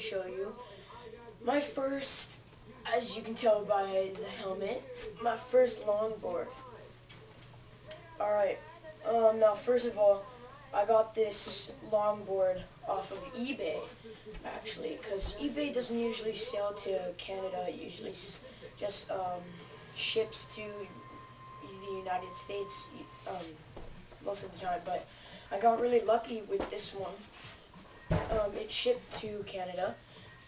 show you. My first, as you can tell by the helmet, my first longboard. Alright, now first of all, I got this longboard off of eBay, actually, because eBay doesn't usually sell to Canada. It usually just ships to the United States most of the time, but I got really lucky with this one. It shipped to Canada.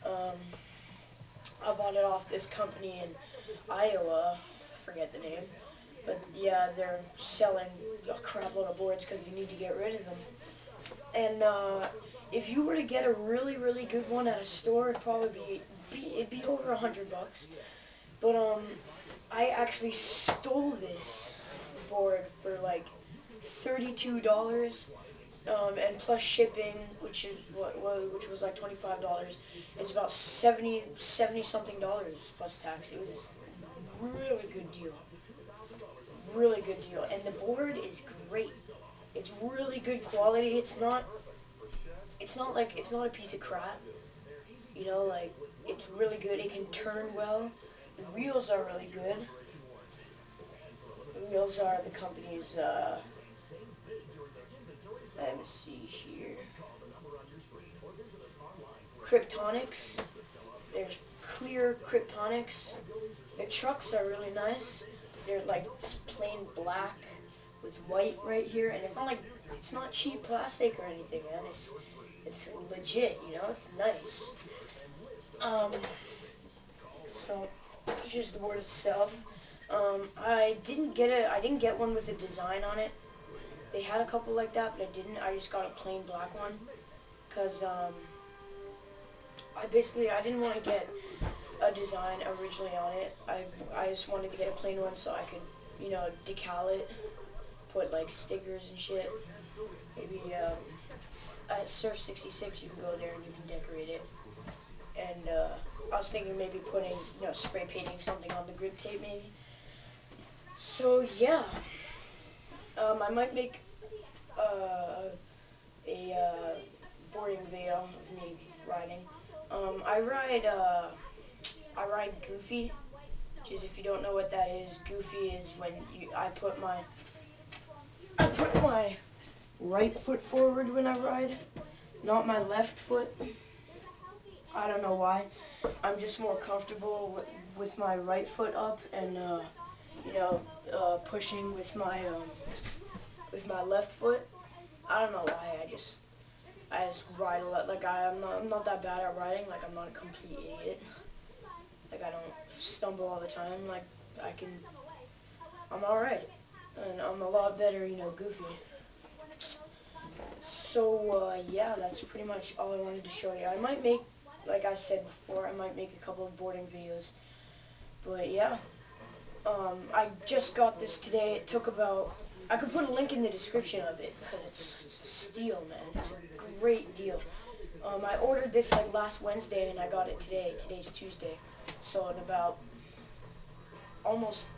I bought it off this company in Iowa, forget the name, but yeah, they're selling a crap load of boards because you need to get rid of them. And if you were to get a really good one at a store, it'd probably it'd be over $100. But I actually stole this board for like $32, and plus shipping, which is which was like $25. It's about $70 something plus tax. It was a really good deal. Really good deal, and the board is great. It's really good quality. It's not a piece of crap. You know, like, it's really good. It can turn well. The wheels are really good. The wheels are the company's. Let me see here. Kryptonics. There's clear Kryptonics. The trucks are really nice. They're like plain black with white right here, and it's not cheap plastic or anything, man. It's legit, you know. It's nice. So here's the board itself. I didn't get one with a design on it. They had a couple like that, but I didn't. I just got a plain black one, cause I didn't want to get a design originally on it. I just wanted to get a plain one so I could, you know, decal it, put like stickers and shit. Maybe at Surf 66 you can go there and you can decorate it. And I was thinking maybe putting, you know, spray painting something on the grip tape maybe. So yeah, I might make a boarding video of me riding. I ride Goofy, which is, if you don't know what that is, Goofy is when I put my right foot forward when I ride, not my left foot. I don't know why. I'm just more comfortable with my right foot up and you know, pushing with my left foot. I don't know why. I just ride a lot. Like, I'm not that bad at riding. Like, I'm not a complete idiot. Like, I don't stumble all the time. Like, I'm alright. And I'm a lot better, you know, Goofy. So, yeah, that's pretty much all I wanted to show you. I might make, like I said before, I might make a couple of boarding videos. But, yeah. I just got this today. It took about, I could put a link in the description of it, because it's a steal, man. It's a great deal. I ordered this, like, last Wednesday, and I got it today. Today's Tuesday. So in about almost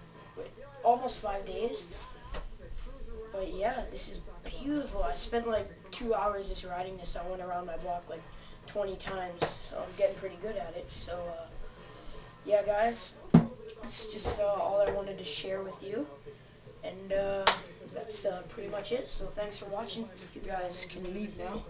5 days. But yeah, this is beautiful. I spent like 2 hours just riding this. I went around my block like 20 times, so I'm getting pretty good at it. So yeah, guys, that's just all I wanted to share with you. And that's pretty much it. So thanks for watching. You guys can leave now.